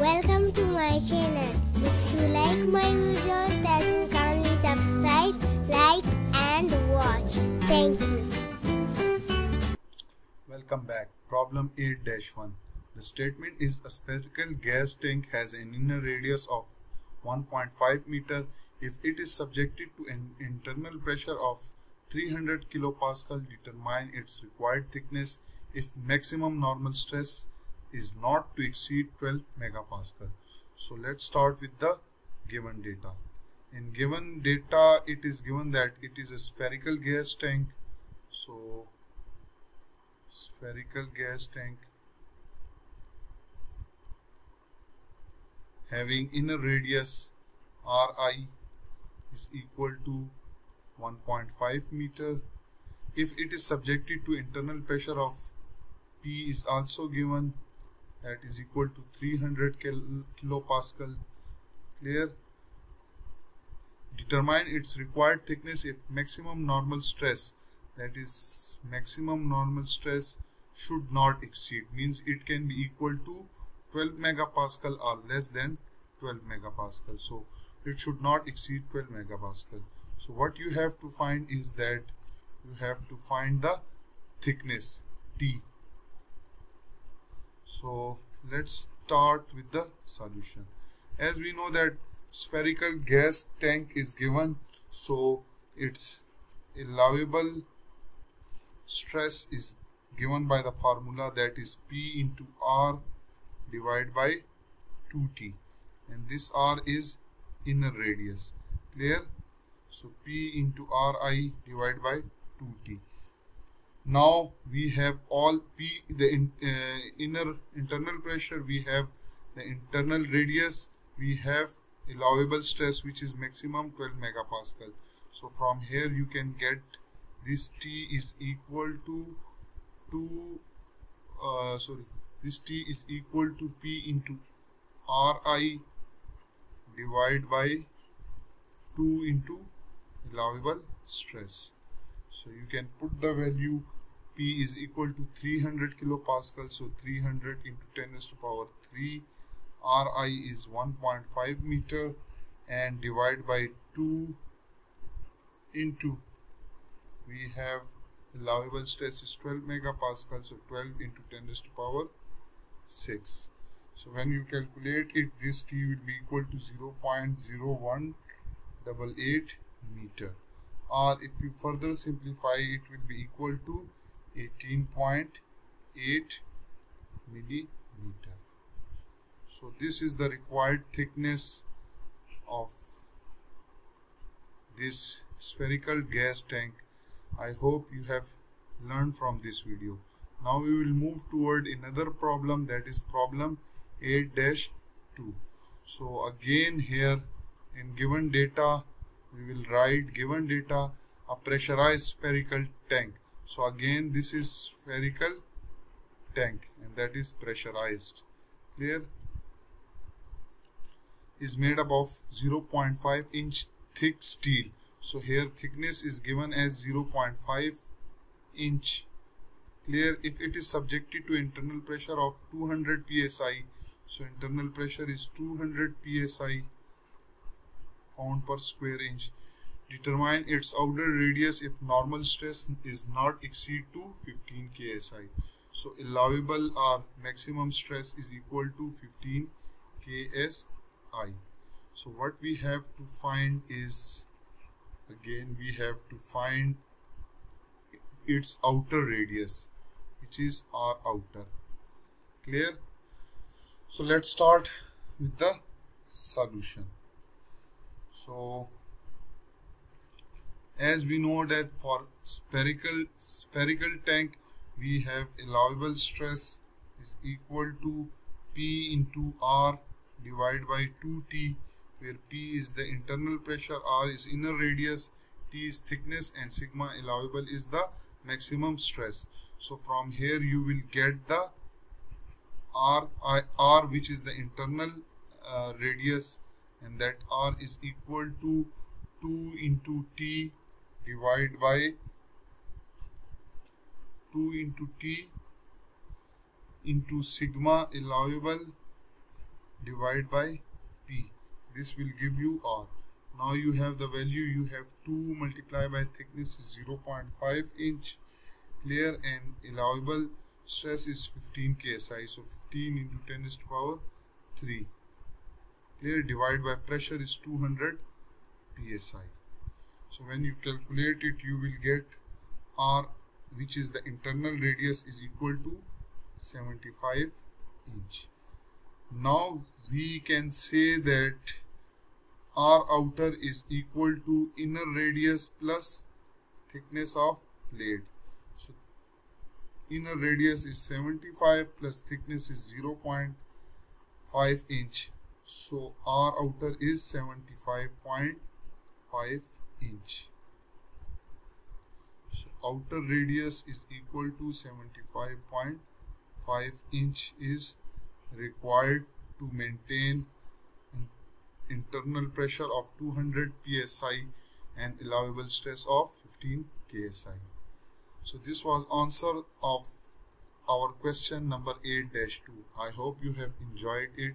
Welcome to my channel. If you like my videos, then kindly subscribe, like and watch. Thank you. Welcome back. Problem 8-1. The statement is a spherical gas tank has an inner radius of 1.5 meter. If it is subjected to an internal pressure of 300 kilopascal, determine its required thickness if maximum normal stress is not to exceed 12 megapascal. So let's start with the given data. In given data, it is given that it is a spherical gas tank. So spherical gas tank having inner radius Ri is equal to 1.5 meter. If it is subjected to internal pressure of P is also given, that is equal to 300 kilopascal. Clear? Determine its required thickness if maximum normal stress, that is maximum normal stress should not exceed, means it can be equal to 12 megapascal or less than 12 megapascal. So it should not exceed 12 megapascal. So what you have to find is that you have to find the thickness T. So let's start with the solution. As we know that spherical gas tank is given, so its allowable stress is given by the formula, that is P into R divided by 2T, and this R is inner radius. Clear? So P into Ri divided by 2T. Now we have all P, the internal pressure, we have the internal radius, we have allowable stress which is maximum 12 megapascal. So from here you can get this T is equal to P into Ri divided by 2 into allowable stress. So you can put the value P is equal to 300 kilopascal. So 300 into 10 to the power 3. Ri is 1.5 meter and divided by 2 into, we have allowable stress is 12 megapascal. So 12 into 10 to the power 6. So when you calculate it, this T will be equal to 0.0188 meter. Or if you further simplify, it will be equal to 18.8 millimeter. So this is the required thickness of this spherical gas tank. I hope you have learned from this video. Now we will move toward another problem, that is problem 8-2. So again here in given data, we will write given data, a pressurized spherical tank. So again this is spherical tank and that is pressurized. Clear? Is made up of 0.5 inch thick steel. So here thickness is given as 0.5 inch. Clear? If it is subjected to internal pressure of 200 psi, so internal pressure is 200 psi pound per square inch. Determine its outer radius if normal stress is not exceed to 15 ksi. So allowable or maximum stress is equal to 15 ksi. So what we have to find is, again we have to find its outer radius, which is R outer. Clear? So let's start with the solution. So as we know that for spherical tank, we have allowable stress is equal to P into R divided by 2T, where P is the internal pressure, R is inner radius, T is thickness, and sigma allowable is the maximum stress. So from here you will get the R which is the internal radius, and that R is equal to 2 into T divided by 2 into T into sigma allowable divide by P. This will give you R. Now you have the value, you have 2 multiplied by thickness is 0.5 inch clear and allowable stress is 15 ksi. So 15 into 10 is to power 3. Clear divided by pressure is 200 psi. So when you calculate it, you will get R, which is the internal radius, is equal to 75 inch. Now we can say that R outer is equal to inner radius plus thickness of plate. So inner radius is 75 plus thickness is 0.5 inch. So R outer is 75.5 inch. So outer radius is equal to 75.5 inch is required to maintain internal pressure of 200 psi and allowable stress of 15 ksi. So this was answer of our question number 8-2. I hope you have enjoyed it.